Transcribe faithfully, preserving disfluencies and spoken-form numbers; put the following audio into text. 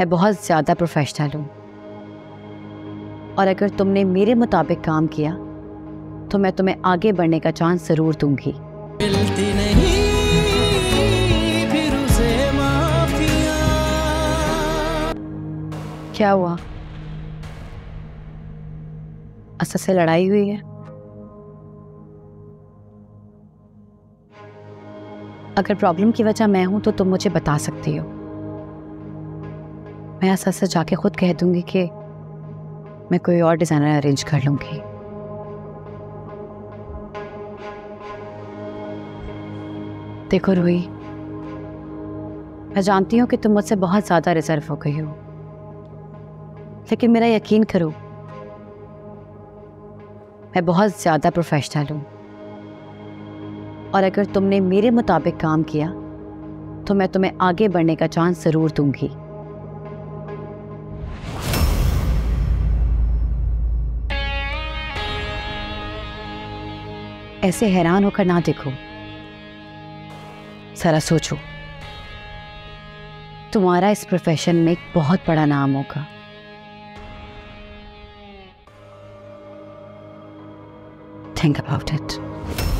मैं बहुत ज़्यादा प्रोफेशनल हूँ और अगर तुमने मेरे मुताबिक काम किया तो मैं तुम्हें आगे बढ़ने का चांस ज़रूर दूंगी। मिलती नहीं फिर उसे माफिया। क्या हुआ, असद से लड़ाई हुई है? अगर प्रॉब्लम की वजह मैं हूं तो तुम मुझे बता सकती हो। मैं असद से जाके खुद कह दूंगी कि मैं कोई और डिजाइनर अरेंज कर लूंगी। देखो रूही, मैं जानती हूं कि तुम मुझसे बहुत ज्यादा रिजर्व हो गई हो, लेकिन मेरा यकीन करो, मैं बहुत ज्यादा प्रोफेशनल हूं और अगर तुमने मेरे मुताबिक काम किया तो मैं तुम्हें आगे बढ़ने का चांस ज़रूर दूंगी। ऐसे हैरान होकर ना देखो, जरा सोचो, तुम्हारा इस प्रोफेशन में एक बहुत बड़ा नाम होगा। Think about it.